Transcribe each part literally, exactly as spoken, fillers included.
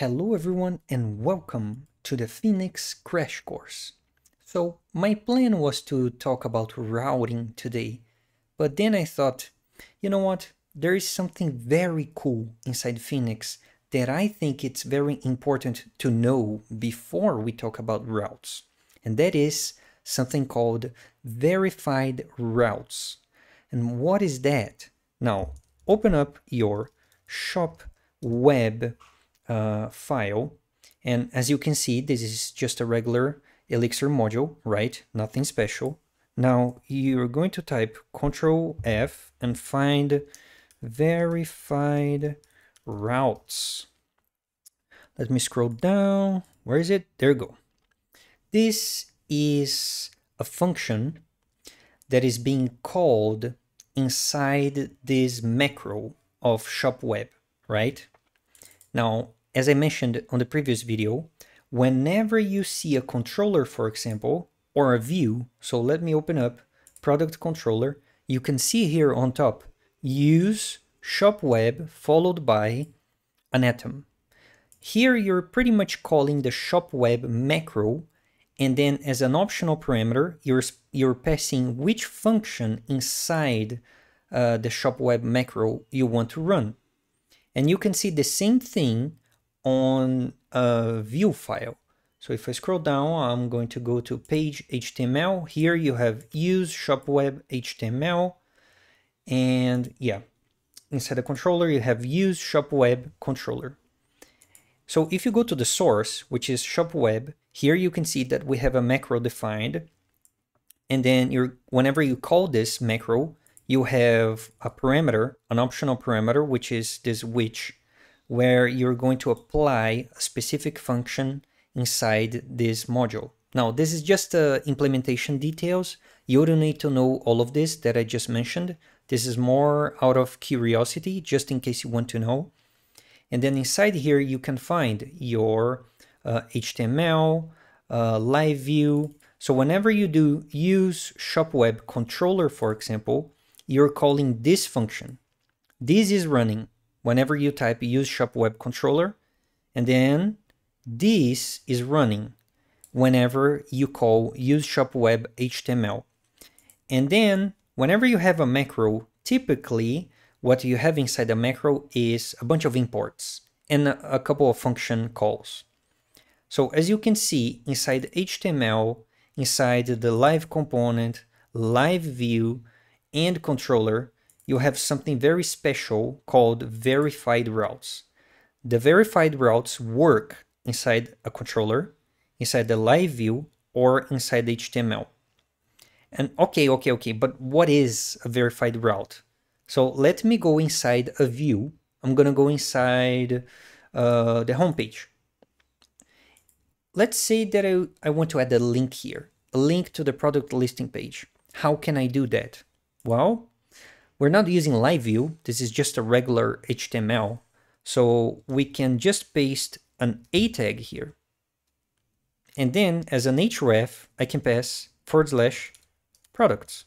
Hello everyone and welcome to the Phoenix crash course. So my plan was to talk about routing today, but then I thought, you know what, there is something very cool inside Phoenix that I think it's very important to know before we talk about routes. And that is something called verified routes. And what is that? Now open up your ShopWeb Uh, file, and as you can see, this is just a regular Elixir module, right? Nothing special. Now you're going to type Control F and find verified routes. Let me scroll down. Where is it? There you go. This is a function that is being called inside this macro of ShopWeb, right? Now, as I mentioned on the previous video, whenever you see a controller, for example, or a view, so let me open up product controller, you can see here on top, use ShopWeb followed by an atom. Here you're pretty much calling the ShopWeb macro, and then as an optional parameter, you're, you're passing which function inside uh, the ShopWeb macro you want to run. And you can see the same thing on a view file. So if I scroll down, I'm going to go to page H T M L. Here you have use ShopWeb H T M L. And yeah, inside the controller, you have use ShopWeb controller. So if you go to the source, which is ShopWeb, here you can see that we have a macro defined. And then you're, whenever you call this macro, you have a parameter, an optional parameter, which is this which, where you're going to apply a specific function inside this module. Now, this is just uh, implementation details. You don't need to know all of this that I just mentioned. This is more out of curiosity, just in case you want to know. And then inside here, you can find your uh, H T M L, uh, Live View. So whenever you do use ShopWeb controller, for example, you're calling this function. This is running whenever you type use ShopWeb controller, and then this is running whenever you call use ShopWeb H T M L. And then whenever you have a macro, typically what you have inside the macro is a bunch of imports and a couple of function calls. So as you can see inside H T M L, inside the live component, live view, and controller, you have something very special called verified routes. The verified routes work inside a controller, inside the live view, or inside H T M L. And okay, okay, okay, but what is a verified route? So let me go inside a view. I'm gonna go inside uh, the homepage. Let's say that I, I want to add a link here, a link to the product listing page. How can I do that? Well, we're not using Live View. This is just a regular H T M L. So we can just paste an A tag here. And then as an href, I can pass forward slash products.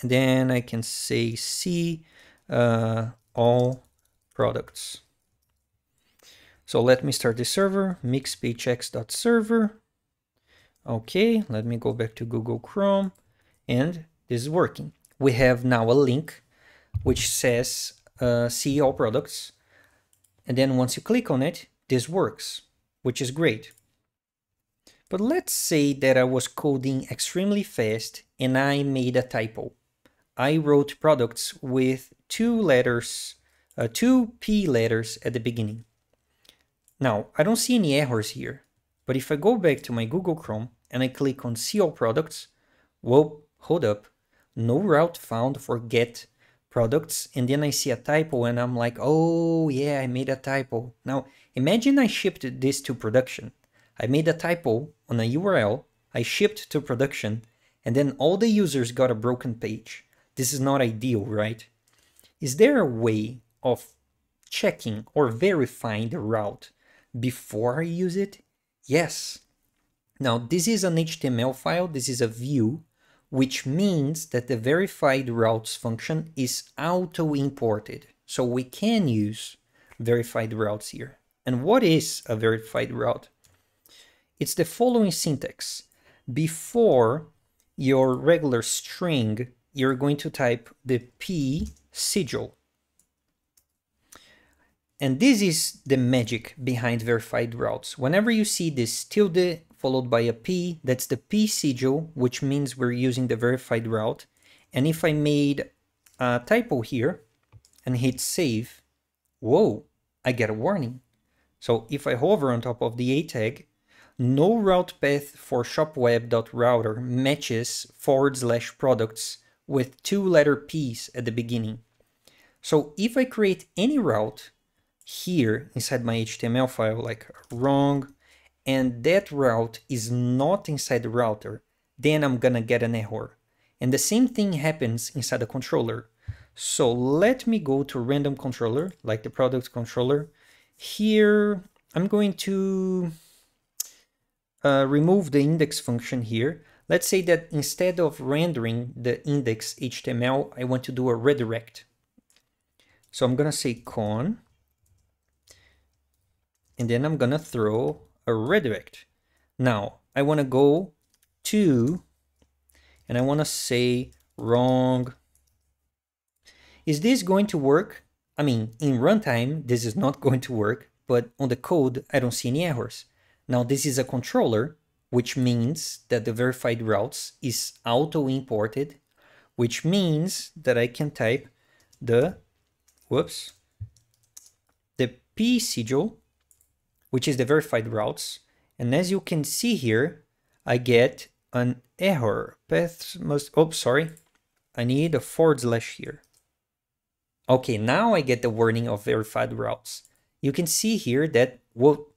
And then I can say see uh, all products. So let me start the server, mix p x x dot server. Okay, let me go back to Google Chrome, and this is working. We have now a link which says uh, see all products. And then once you click on it, this works, which is great. But let's say that I was coding extremely fast and I made a typo. I wrote products with two letters, uh, two P letters at the beginning. Now, I don't see any errors here, but if I go back to my Google Chrome and I click on see all products, well, hold up. No route found for get products, and then I see a typo and I'm like, oh yeah, I made a typo. Now imagine I shipped this to production. I made a typo on a U R L, I shipped to production, and then all the users got a broken page. This is not ideal, right? Is there a way of checking or verifying the route before I use it? Yes. Now this is an H T M L file, this is a view, which means that the verified routes function is auto-imported. So we can use verified routes here. And what is a verified route? It's the following syntax. Before your regular string, you're going to type the P sigil. And this is the magic behind verified routes. Whenever you see this tilde followed by a P, that's the P sigil, which means we're using the verified route. And if I made a typo here and hit save, whoa, I get a warning. So if I hover on top of the A tag, no route path for shopweb.router matches forward slash products with two letter P's at the beginning. So if I create any route here inside my H T M L file, like wrong, and that route is not inside the router, then I'm gonna get an error. And the same thing happens inside the controller. So let me go to random controller, like the product controller. Here, I'm going to uh, remove the index function here. Let's say that instead of rendering the index H T M L, I want to do a redirect. So I'm gonna say con, and then I'm gonna throw a redirect. Now I wanna go to, and I wanna say wrong. Is this going to work? I mean, in runtime, this is not going to work, but on the code, I don't see any errors. Now this is a controller, which means that the verified routes is auto-imported, which means that I can type the, whoops, the P sigil, which is the verified routes. And as you can see here, I get an error. Paths must, oh, sorry. I need a forward slash here. Okay, now I get the warning of verified routes. You can see here that, well,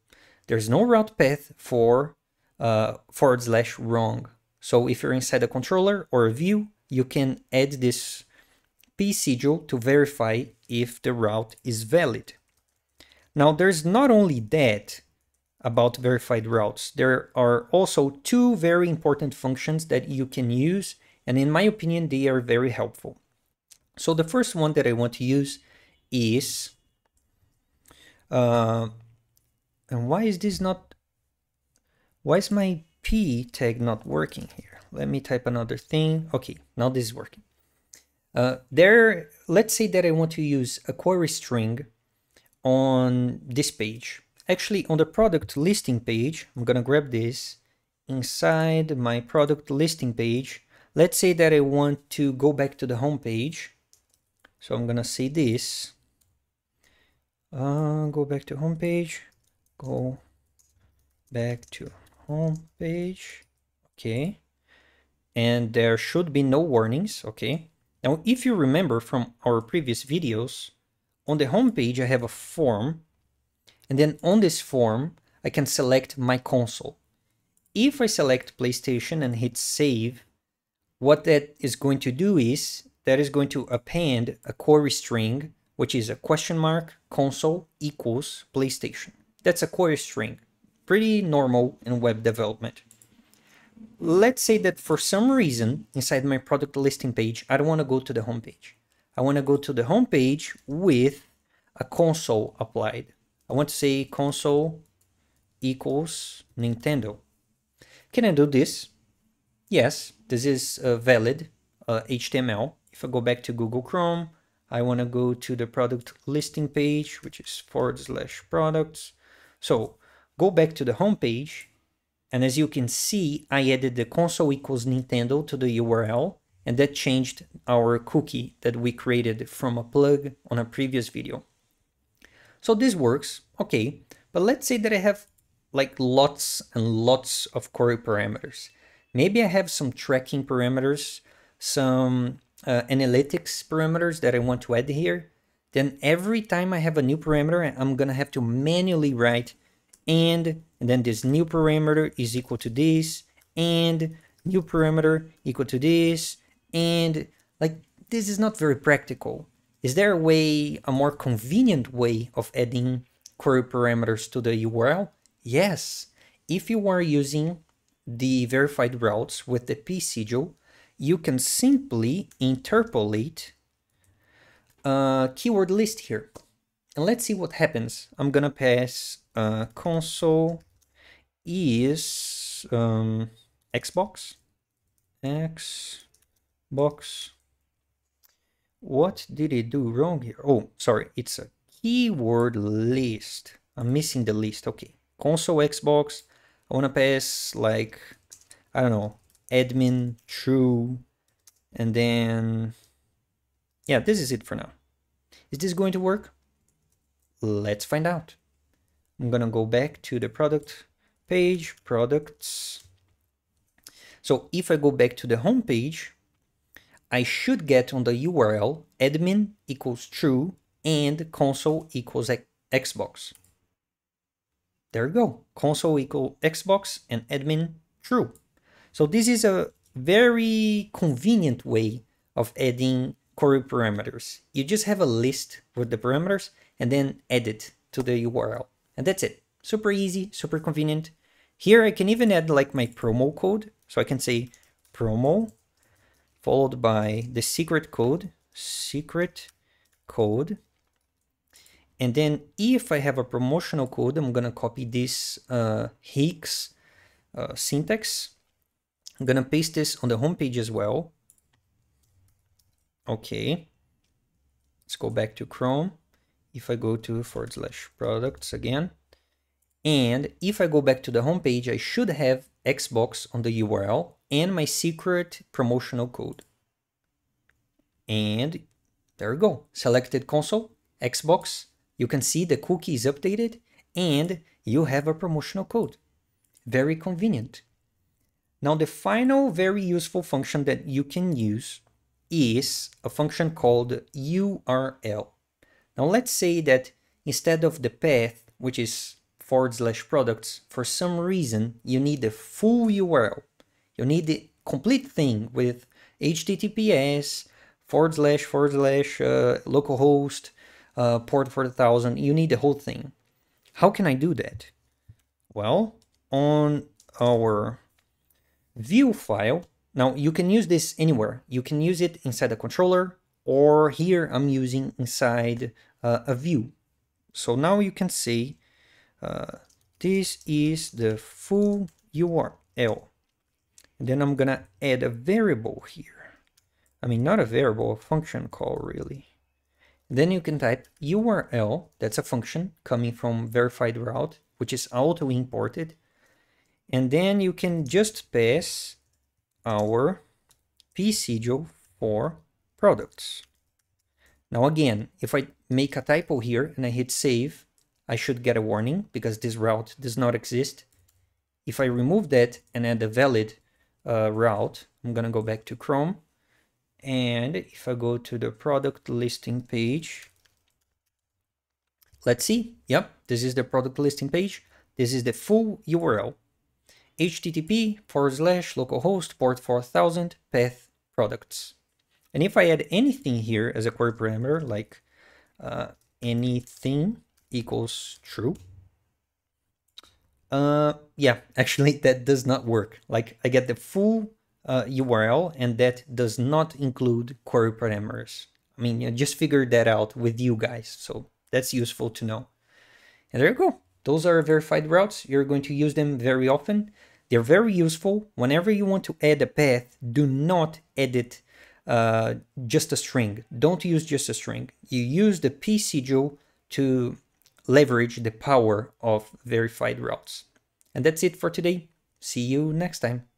there's no route path for uh, forward slash wrong. So if you're inside a controller or a view, you can add this P sigil to verify if the route is valid. Now, there's not only that about verified routes, there are also two very important functions that you can use, and in my opinion, they are very helpful. So the first one that I want to use is, uh, and why is this not, why is my P tag not working here? Let me type another thing. Okay, now this is working. Uh, there, let's say that I want to use a query string on this page. Actually, on the product listing page, I'm gonna grab this. Inside my product listing page, let's say that I want to go back to the home page. So I'm gonna say this, uh, go back to home page, go back to home page. Okay, and there should be no warnings. Okay, now if you remember from our previous videos, on the home page, I have a form, and then on this form, I can select my console. If I select PlayStation and hit save, what that is going to do is that is going to append a query string, which is a question mark console equals PlayStation. That's a query string, pretty normal in web development. Let's say that for some reason inside my product listing page, I don't want to go to the home page. I want to go to the home page with a console applied. I want to say console equals Nintendo. Can I do this? Yes, this is uh, valid uh, H T M L. If I go back to Google Chrome, I want to go to the product listing page, which is forward slash products. So go back to the home page. And as you can see, I added the console equals Nintendo to the U R L. And that changed our cookie that we created from a plug on a previous video. So this works, okay. But let's say that I have like lots and lots of query parameters. Maybe I have some tracking parameters, some uh, analytics parameters that I want to add here. Then every time I have a new parameter, I'm gonna have to manually write and, and then this new parameter is equal to this, and new parameter equal to this, and like, this is not very practical. Is there a way, a more convenient way of adding query parameters to the U R L? Yes. If you are using the verified routes with the P sigil, you can simply interpolate a keyword list here. And let's see what happens. I'm gonna pass uh, console is um, Xbox. Xbox. What did it do wrong here? Oh, sorry, it's a keyword list. I'm missing the list. Okay, console Xbox. I wanna pass like, I don't know, admin true, and then yeah, this is it for now. Is this going to work? Let's find out. I'm gonna go back to the product page, products. So if I go back to the home page, I should get on the U R L admin equals true and console equals Xbox. There we go, console equal Xbox and admin true. So this is a very convenient way of adding query parameters. You just have a list with the parameters and then add it to the U R L. And that's it. Super easy, super convenient. Here I can even add like my promo code. So I can say promo followed by the secret code, secret code. And then if I have a promotional code, I'm going to copy this uh, Higgs uh, syntax. I'm going to paste this on the homepage as well. Okay. Let's go back to Chrome. If I go to forward slash products again, and if I go back to the homepage, I should have Xbox on the U R L and my secret promotional code. And there we go. Selected console, Xbox. You can see the cookie is updated and you have a promotional code. Very convenient. Now the final very useful function that you can use is a function called U R L. Now let's say that instead of the path, which is forward slash products, for some reason you need the full U R L. You need the complete thing with H T T P S, forward slash, forward slash, uh, localhost, uh, port four thousand. You need the whole thing. How can I do that? Well, on our view file. Now you can use this anywhere. You can use it inside a controller, or here I'm using inside uh, a view. So now you can see uh, this is the full U R L. And then I'm gonna add a variable here. I mean, not a variable, a function call really. Then you can type U R L. That's a function coming from verified route, which is auto imported. And then you can just pass our sigil for products. Now again, if I make a typo here and I hit save, I should get a warning because this route does not exist. If I remove that and add a valid uh, route, I'm gonna go back to Chrome. And if I go to the product listing page, let's see. Yep, this is the product listing page. This is the full U R L. H T T P forward slash localhost port four thousand path products. And if I add anything here as a query parameter, like uh, anything equals true. Uh, yeah, actually that does not work. Like I get the full uh, U R L and that does not include query parameters. I mean, I just figured that out with you guys. So that's useful to know. And there you go. Those are verified routes. You're going to use them very often. They're very useful. Whenever you want to add a path, do not edit uh, just a string. Don't use just a string. You use the sigil to leverage the power of verified routes. And that's it for today. See you next time.